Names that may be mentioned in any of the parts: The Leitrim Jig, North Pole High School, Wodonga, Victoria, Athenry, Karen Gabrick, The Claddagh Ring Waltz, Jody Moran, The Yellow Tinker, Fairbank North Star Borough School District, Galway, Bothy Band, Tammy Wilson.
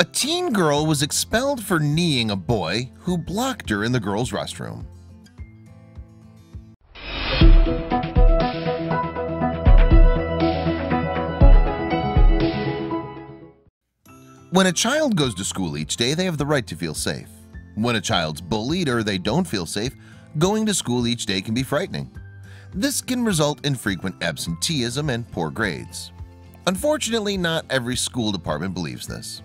A teen girl was expelled for kneeing a boy who blocked her in the girls' restroom. When a child goes to school each day, they have the right to feel safe. When a child's bullied or they don't feel safe, going to school each day can be frightening. This can result in frequent absenteeism and poor grades. Unfortunately, not every school department believes this.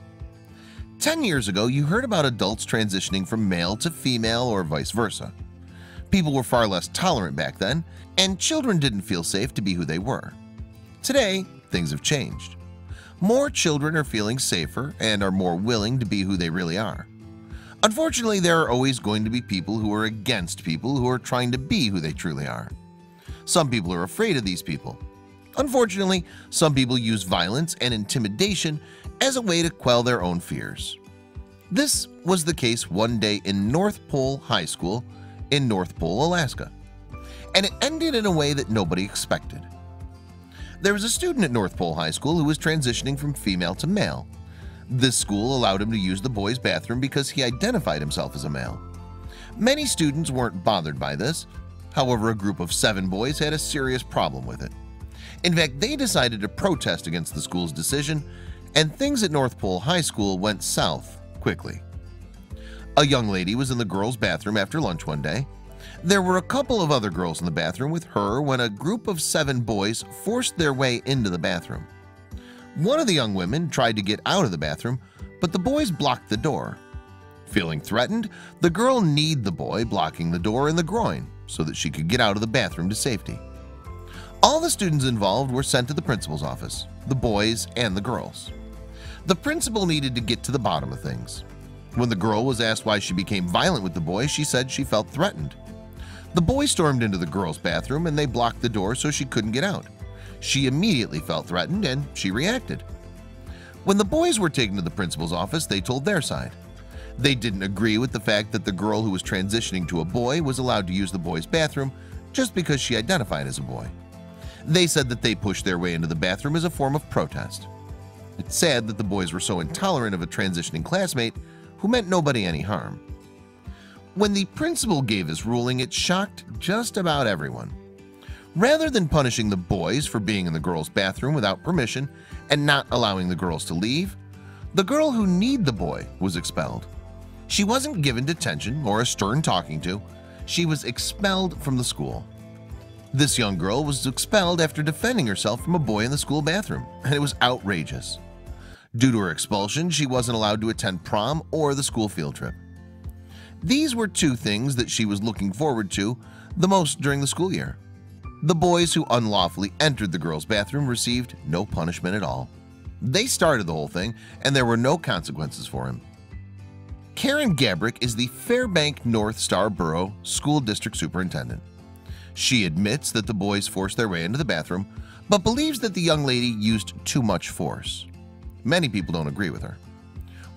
10 years ago, you heard about adults transitioning from male to female or vice versa. People were far less tolerant back then, and children didn't feel safe to be who they were. Today, things have changed. More children are feeling safer and are more willing to be who they really are. Unfortunately, there are always going to be people who are against people who are trying to be who they truly are. Some people are afraid of these people. Unfortunately, some people use violence and intimidation as a way to quell their own fears. This was the case one day in North Pole High School in North Pole, Alaska, and it ended in a way that nobody expected. There was a student at North Pole High School who was transitioning from female to male. This school allowed him to use the boys' bathroom because he identified himself as a male. Many students weren't bothered by this. However, a group of 7 boys had a serious problem with it. In fact, they decided to protest against the school's decision, and things at North Pole High School went south quickly. A young lady was in the girls' bathroom after lunch one day. There were a couple of other girls in the bathroom with her when a group of 7 boys forced their way into the bathroom. One of the young women tried to get out of the bathroom, but the boys blocked the door. Feeling threatened, the girl kneed the boy, blocking the door in the groin so that she could get out of the bathroom to safety. All the students involved were sent to the principal's office, the boys and the girls. The principal needed to get to the bottom of things. When the girl was asked why she became violent with the boy, she said she felt threatened. The boy stormed into the girls' bathroom and they blocked the door so she couldn't get out. She immediately felt threatened and she reacted. When the boys were taken to the principal's office, they told their side. They didn't agree with the fact that the girl who was transitioning to a boy was allowed to use the boys' bathroom just because she identified as a boy. They said that they pushed their way into the bathroom as a form of protest. It's sad that the boys were so intolerant of a transitioning classmate who meant nobody any harm. When the principal gave his ruling, it shocked just about everyone. Rather than punishing the boys for being in the girls' bathroom without permission and not allowing the girls to leave, the girl who kneed the boy was expelled. She wasn't given detention or a stern talking to. She was expelled from the school. This young girl was expelled after defending herself from a boy in the school bathroom, and it was outrageous. Due to her expulsion, she wasn't allowed to attend prom or the school field trip. These were 2 things that she was looking forward to the most during the school year. The boys who unlawfully entered the girls' bathroom received no punishment at all. They started the whole thing, and there were no consequences for him. Karen Gabrick is the Fairbank North Star Borough School District Superintendent. She admits that the boys forced their way into the bathroom, but believes that the young lady used too much force. Many people don't agree with her.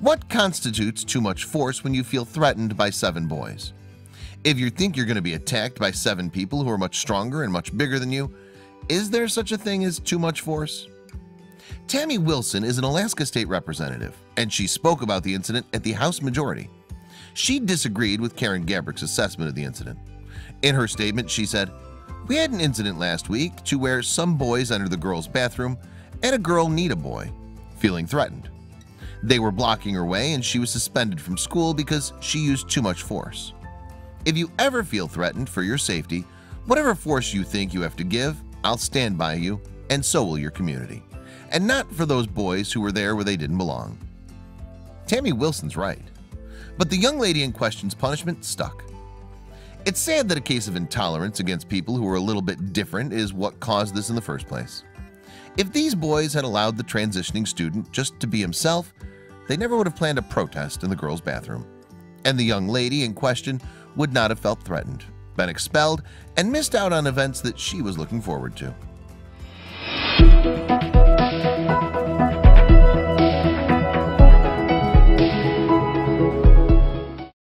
What constitutes too much force when you feel threatened by 7 boys? If you think you're going to be attacked by 7 people who are much stronger and much bigger than you, is there such a thing as too much force? Tammy Wilson is an Alaska state representative, and she spoke about the incident at the House majority. She disagreed with Karen Gabrick's assessment of the incident. In her statement, she said, "We had an incident last week to where some boys entered the girls' bathroom and a girl kneed a boy, feeling threatened. They were blocking her way and she was suspended from school because she used too much force. If you ever feel threatened for your safety, whatever force you think you have to give, I'll stand by you and so will your community. And not for those boys who were there where they didn't belong." Tammy Wilson's right, but the young lady in question's punishment stuck. It's sad that a case of intolerance against people who are a little bit different is what caused this in the first place. If these boys had allowed the transitioning student just to be himself, they never would have planned a protest in the girls' bathroom, and the young lady in question would not have felt threatened, been expelled, and missed out on events that she was looking forward to.